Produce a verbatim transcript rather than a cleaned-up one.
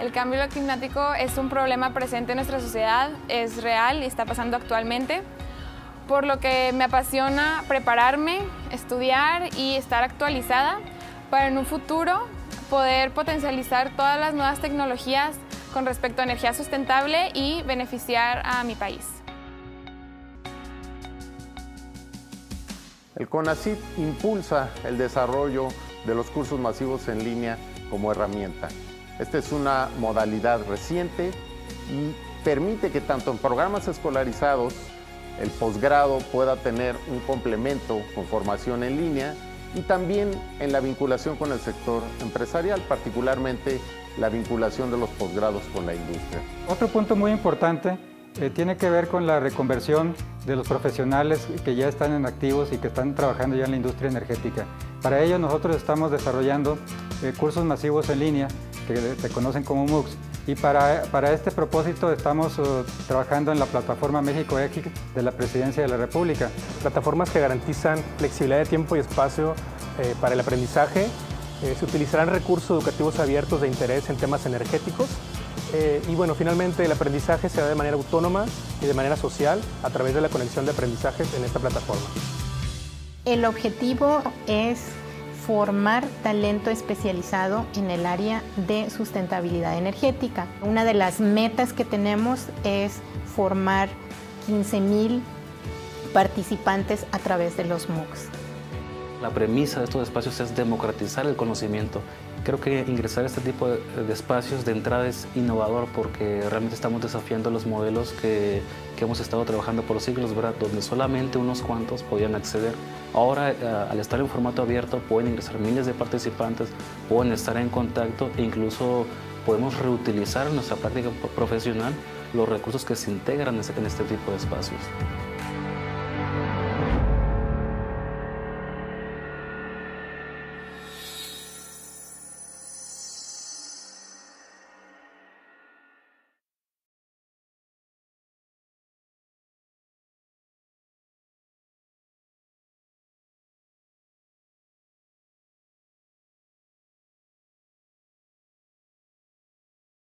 El cambio climático es un problema presente en nuestra sociedad, es real y está pasando actualmente, por lo que me apasiona prepararme, estudiar y estar actualizada para en un futuro poder potencializar todas las nuevas tecnologías con respecto a energía sustentable y beneficiar a mi país. El Conacyt impulsa el desarrollo de los cursos masivos en línea como herramienta. Esta es una modalidad reciente y permite que tanto en programas escolarizados el posgrado pueda tener un complemento con formación en línea y también en la vinculación con el sector empresarial, particularmente la vinculación de los posgrados con la industria. Otro punto muy importante eh, tiene que ver con la reconversión de los profesionales que ya están en activos y que están trabajando ya en la industria energética. Para ello nosotros estamos desarrollando eh, cursos masivos en línea que se conocen como MOOCs y para, para este propósito estamos uh, trabajando en la plataforma México-E G I C de la Presidencia de la República. Plataformas que garantizan flexibilidad de tiempo y espacio eh, para el aprendizaje. Eh, se utilizarán recursos educativos abiertos de interés en temas energéticos eh, y bueno, finalmente el aprendizaje se da de manera autónoma y de manera social a través de la conexión de aprendizajes en esta plataforma. El objetivo es formar talento especializado en el área de sustentabilidad energética. Una de las metas que tenemos es formar quince mil participantes a través de los MOOCs. La premisa de estos espacios es democratizar el conocimiento. Creo que ingresar a este tipo de espacios de entrada es innovador porque realmente estamos desafiando los modelos que, que hemos estado trabajando por siglos, ¿verdad? Donde solamente unos cuantos podían acceder. Ahora, al estar en formato abierto, pueden ingresar miles de participantes, pueden estar en contacto e incluso podemos reutilizar en nuestra práctica profesional los recursos que se integran en este tipo de espacios.